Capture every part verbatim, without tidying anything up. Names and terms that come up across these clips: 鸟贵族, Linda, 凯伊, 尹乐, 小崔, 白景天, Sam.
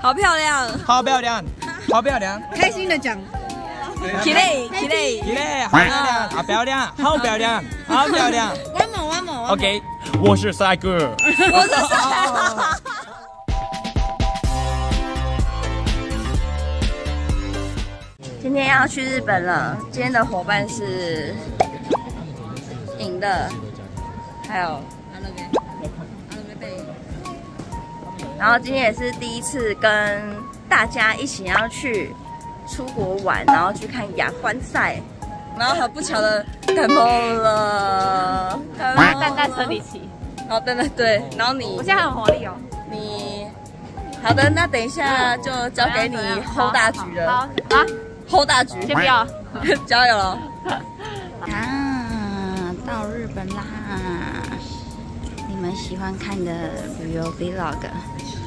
好漂亮！好漂亮！好漂亮！好漂亮！好漂亮！开心的讲，起来，起来，起来！好漂亮！好漂亮！好漂亮！好漂亮 ！One more, one more. OK， 我是帅哥。我是帅哥。今天要去日本了，今天的伙伴是尹乐，还有。 然后今天也是第一次跟大家一起要去出国玩，然后去看亚冠赛，然后很不巧的感冒了，蛋蛋生理期。哦，对对对，然后你我现在很活力哦。你好的，那等一下就交给你 hold 大局了。好啊 ，hold 大局，先不要，加油了。啊，到日本啦！你们喜欢看的旅游 vlog。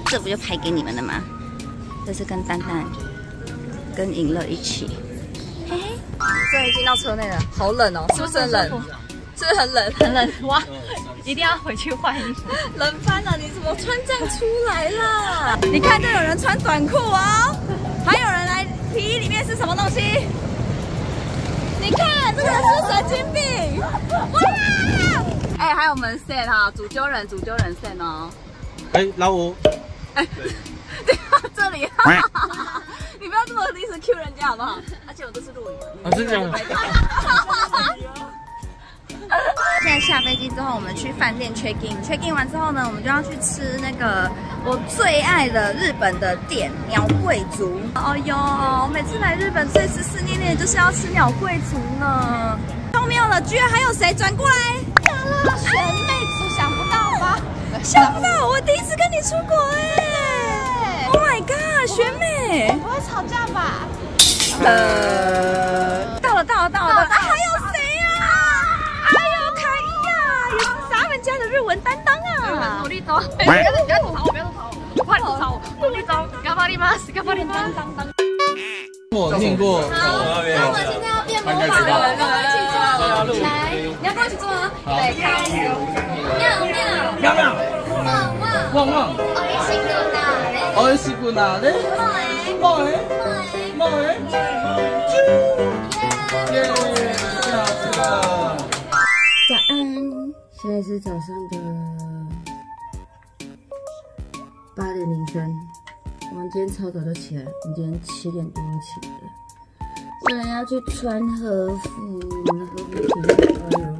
这不就拍给你们的吗？这是跟蛋蛋、跟尹乐一起。嘿嘿，现在已经到车内了，好冷哦，是不是很冷？是不是很冷？很冷哇！一定要回去换衣服。冷翻了，你怎么穿这样出来了？你看，这有人穿短裤哦，还有人来皮衣里面是什么东西？你看，这个是神经病！哇！哎，还有我们 Sen 哈，主揪人，主揪人 Sen 哦。哎，老五。 哎，对啊，这里，你不要这么临时 Q 人家好不好？而且我都是录影。我是这样的。现在下飞机之后，我们去饭店 check in，check in 完之后呢，我们就要去吃那个我最爱的日本的店——鸟贵族。哦呦，我每次来日本最思思念念就是要吃鸟贵族呢。荒谬了，居然还有谁转过来？大了，学妹子想不到吗？想不到，我第一次跟你出国哎。 Oh my god， 学妹，不会吵架吧？呃，到了，到了，到了，啊，还有谁呀？还有凯伊呀，也是咱们家的日文担当啊！努力走，不要不要吐槽我，不要吐槽我，不要吐槽我，努力走，頑張ります，頑張ります。我听过。好，那我们现在要变魔法了，跟我一起做，来，你要跟我一起做吗？对，开始。妙妙，妙妙，旺旺，旺旺。 美味しくなれ。萌え。萌え。萌え。耶！早安，现在是早上的八点零三。我们今天超早就起来，我们今天七点多就起来了。虽然要去穿和服，我们的和服挺好的。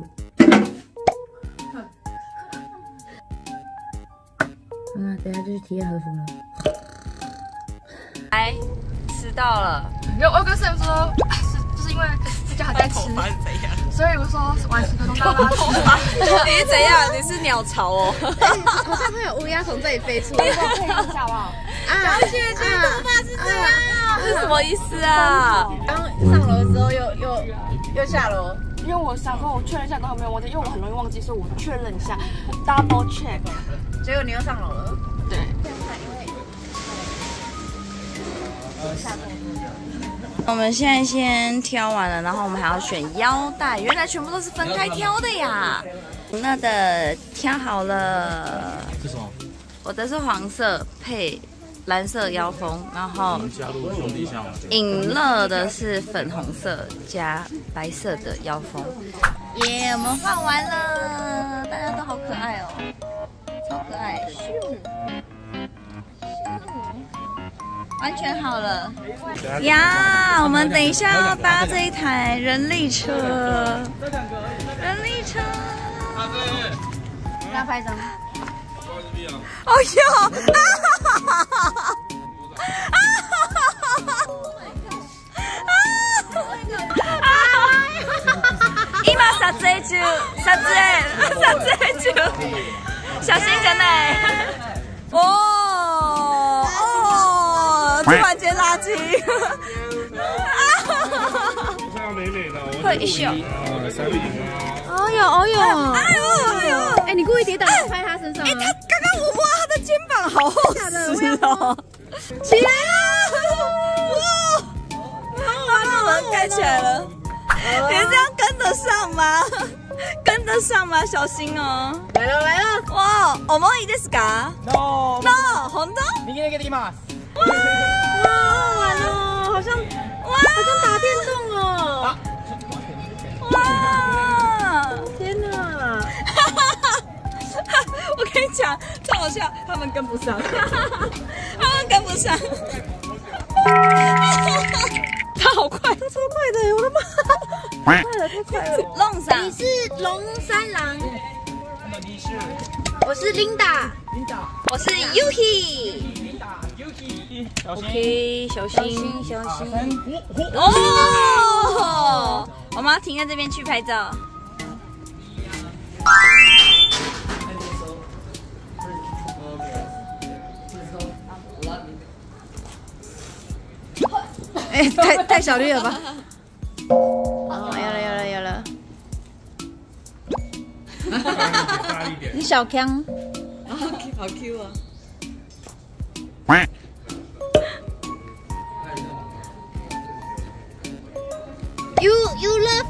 啊，等下就去体验和服了。来，迟到了。然后我跟 Sam 说，是就是因为大家还在吃，所以我说晚十分钟到拉头发。你是怎样？你是鸟巢哦？好像会有乌鸦从这里飞出来，可以一下好不好？啊，去去，头发是这样啊？是什么意思啊？刚上楼之后又又又下楼。 因为我想说，我确认一下都还没有忘记，因为我很容易忘记，所以我确认一下 ，double check。结果你又上楼了。对。我们现在先挑完了，然后我们还要选腰带，原来全部都是分开挑的呀。那的挑好了。是什么？我的是黄色配蓝色腰封，然后尹乐的是粉红色加。 白色的腰封，耶！我们换完了，大家都好可爱哦，超可爱，完全好了呀！我们等一下要搭这一台人力车，人力车，给他拍一张。哦呦！啊哈哈哈！ 撮影中，撮影，撮影中，写真じゃない。哦哦，突然间拉近。美美的，会一笑。哎呦哎呦哎呦哎！你故意跌倒拍他身上。哎，他刚刚我摸他的肩膀，好厚实哦。起来了！哇，把我们盖起来了。 哎你这样跟得上吗？跟得上吗？小心哦！来了来了！哇，重いですか ？No No， 本当？右投げてきます。哇，完了，好像哇，好像打电动哦。哇！天哪！哈哈哈！我跟你讲，太好笑，他们跟不上，他们跟不上。 他好快，他超快的，我的妈！太快了，太快了！龙三，你是龙三郎，你是？我是 Linda， 我是 Yuki，Linda，Yuki。OK， 小心，小心。哦，我们要停在这边去拍照。哎、欸，太太小绿了吧！哦，有了有了有了！哈哈哈！你小强，好 Q 啊！You you love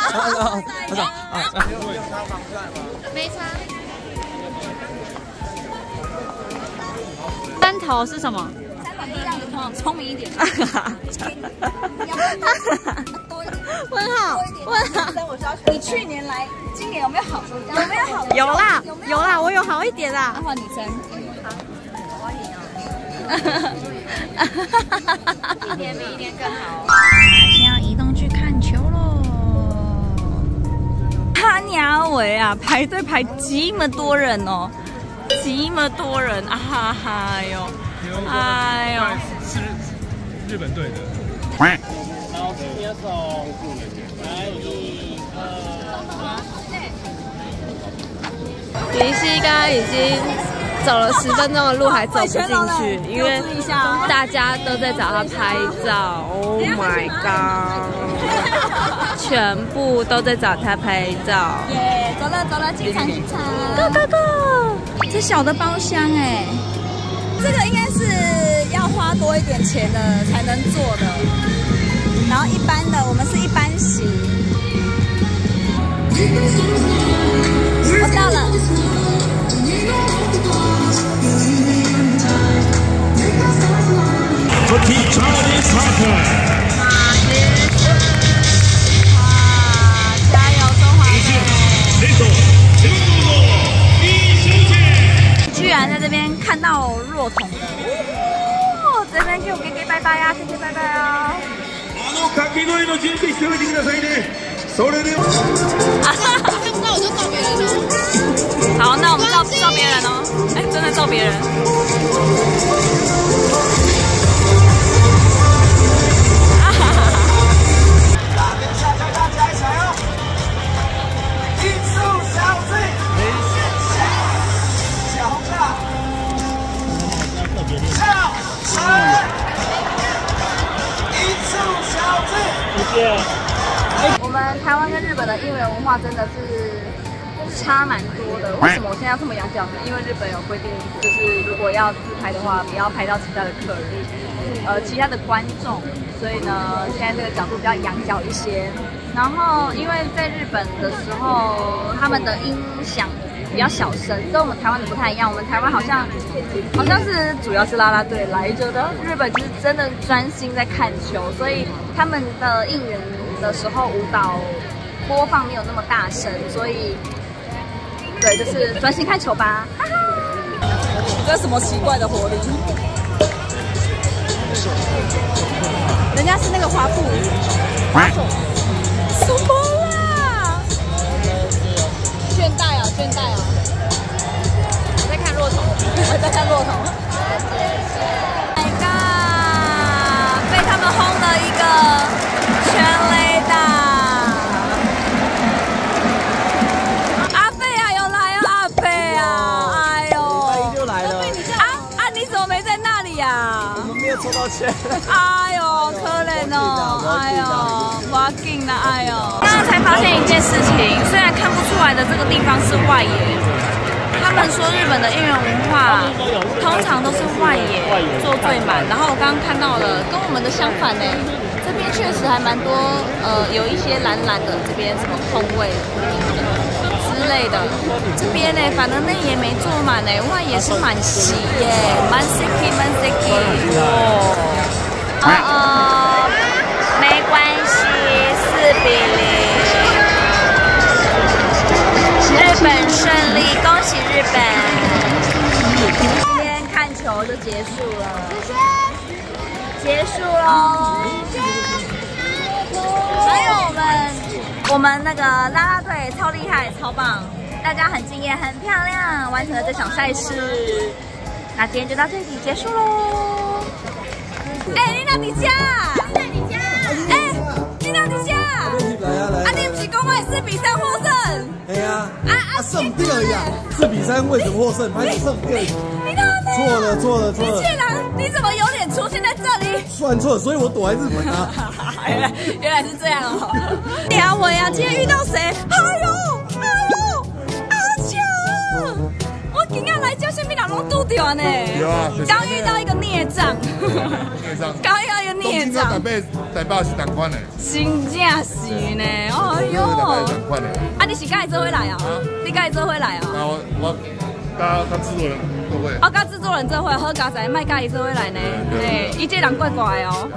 哥。没差。三头是什么？三头力量的话，聪明一点。问号，问号。你去年来，今年有没有好？有没有好？有啦，有啦，我有好一点啦。换女生。好，我也要。一年比一年更好。先要移动去看球喽。哈尼阿维啊，排队排这么多人哦，这么多人啊哈哈，哎呦，哎呦，是日本队的。 接手，来一二三。林夕刚刚已经走了十分钟的路，还走不进去，因为大家都在找他拍照。Oh my god！ 全部都在找他拍照。耶，走了走了，进场进场 ，Go Go Go！ 这小的包厢哎，这个应该是要花多一点钱的才能坐的。 然后一般的，我们是一般席。我到了。哇！加油，中华队！居然在这边看到若彤。哦，这边给我给给拜拜呀，给给拜拜啊！ 掛け声の準備しておいてくださいね。それでは。那我就照别人喽。好，那我们照照别人哦。哎，真的照别人。啊哈哈哈！大家加油，大家一起哦！一组小队，小红帽，小红。 我们台湾跟日本的应援文化真的是差蛮多的。为什么我现在要这么洋讲呢？因为日本有规定，就是如果要自拍的话，不要拍到其他的客人，呃，其他的观众。所以呢，现在这个角度比较仰角一些。然后，因为在日本的时候，他们的音响比较小声，跟我们台湾的不太一样。我们台湾好像好像是主要是啦啦队来着的，日本就是真的专心在看球，所以。 他们的应援的时候，舞蹈播放没有那么大声，所以对，就是专心看球吧。哈哈，这是什么奇怪的活力？人家是那个滑步，什么啦？倦怠啊，倦怠啊！我在看骆驼，我在看骆驼。 轰了一个全垒打，多钱？哎呦，可怜哦！哎呦，哇劲了！哎呦，刚刚才发现一件事情，虽然看不出来的这个地方是外野，他们说日本的应援文化通常都是外野做最满，然后我刚刚看到了跟我们的相反呢，这边确实还蛮多，呃，有一些蓝蓝的，这边什么空位之类的，这边呢，反正内野没坐满呢，外野是满席耶，满席满席哦，啊哦，没关系，四比零，日本胜利，恭喜日本！今天看球就结束了，结束喽。还有我们。 我们那个啦啦队超厉害，超棒，大家很敬业，很漂亮，完成了这场赛事。那今天就到这里结束喽。哎，你哪底下？在你家。哎，你哪底下？啊，你不是讲我四比三获胜？哎呀。啊啊，胜掉呀！四比三为什么获胜？还是胜掉？你哪里？错了，错了，错了。你竟然，你怎么有脸出现在这里？算错了，所以我躲在日本啊。 原来原来是这样哦！聊我呀，今天遇到谁？哎呦哎呦，阿强！我今天来教身边人拢拄到呢。有啊，刚遇到一个孽障。孽障。刚遇到一个孽障。东京跟台北台北是同款的。真正是呢，哎呦。同款的。啊，你是跟伊做伙来啊？你跟伊做伙来啊？啊，我我甲甲制作人做伙。哦，甲制作人做伙，好佳哉，卖甲伊做伙来呢。对，伊这人怪怪哦。